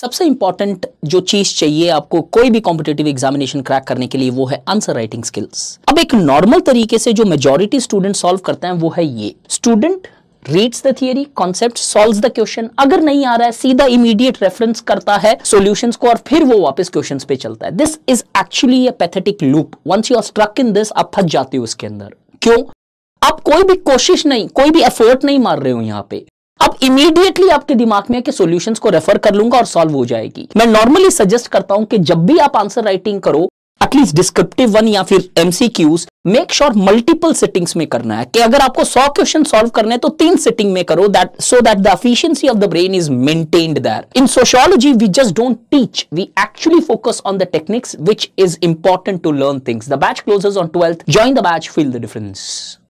सबसे इंपॉर्टेंट जो चीज चाहिए आपको कोई भी कॉम्पिटिटिव एग्जामिनेशन क्रैक करने के लिए वो है आंसर राइटिंग स्किल्स। अब एक नॉर्मल तरीके से जो मेजॉरिटी स्टूडेंट सॉल्व करते हैं वो है ये, student reads the theory concept, solves the question, अगर नहीं आ रहा है सीधा इमीडिएट रेफरेंस करता है सॉल्यूशंस को और फिर वो वापस क्वेश्चंस पे चलता है। This is actually a pathetic loop. Once you are struck in this आप फंस जाते हो इसके अंदर। क्यों? आप कोई भी कोशिश नहीं, कोई भी एफर्ट नहीं मार रहे हो यहाँ पे, अब इमीडिएटली आपके दिमाग में है कि सॉल्यूशंस को रेफर कर लूंगा और सॉल्व हो जाएगी। मैं नॉर्मली सजेस्ट करता हूं कि जब भी आप आंसर राइटिंग करो एटलीस्ट डिस्क्रिप्टिव वन या फिर MCQs, make sure multiple sittings में करना है कि अगर आपको 100 क्वेश्चन सॉल्व करने हैं तो 3 सिटिंग में करो, that so that the efficiency of the brain is maintained there. In sociology we just don't teach, we actually focus on the techniques which is important to learn things. The batch closes on 12th, join the batch, feel the difference.